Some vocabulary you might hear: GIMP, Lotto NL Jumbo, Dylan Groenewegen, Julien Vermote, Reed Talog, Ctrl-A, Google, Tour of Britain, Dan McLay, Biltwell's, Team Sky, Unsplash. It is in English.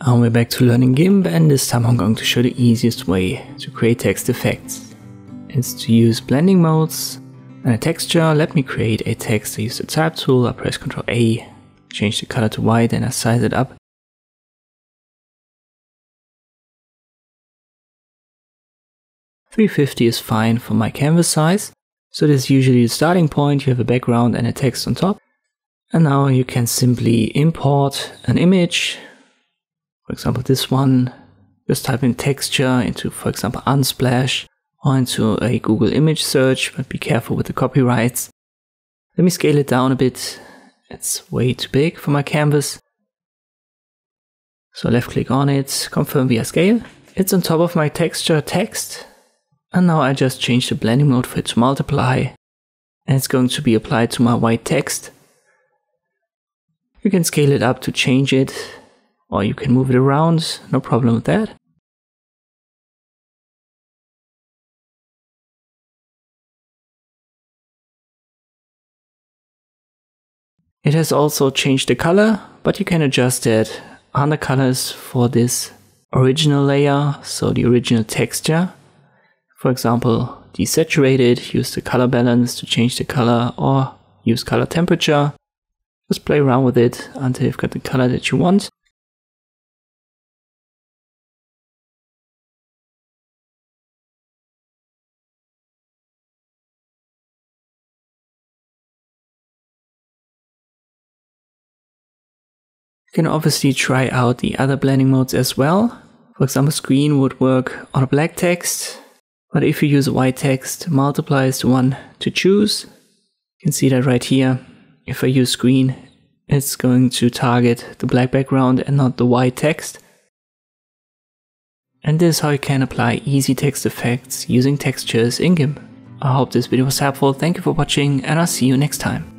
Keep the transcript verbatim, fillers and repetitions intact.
And we're back to learning GIMP, and this time I'm going to show the easiest way to create text effects. It's to use blending modes and a texture. Let me create a text. I use the type tool, I press Control A, change the color to white, and I size it up. three fifty is fine for my canvas size. So this is usually the starting point. You have a background and a text on top. And now you can simply import an image. For example, this one, just type in texture into, for example, Unsplash or into a Google image search, but be careful with the copyrights. Let me scale it down a bit. It's way too big for my canvas. So left click on it, confirm via scale. It's on top of my texture text. And now I just change the blending mode for it to multiply, and it's going to be applied to my white text. You can scale it up to change it, or you can move it around, no problem with that. It has also changed the color, but you can adjust it under colors for this original layer, so the original texture. For example, desaturated, use the color balance to change the color, or use color temperature. Just play around with it until you've got the color that you want. You can obviously try out the other blending modes as well. For example, screen would work on a black text, but if you use a white text, multiply is the one to choose. You can see that right here. If I use screen, it's going to target the black background and not the white text. And this is how you can apply easy text effects using textures in GIMP. I hope this video was helpful. Thank you for watching, and I'll see you next time.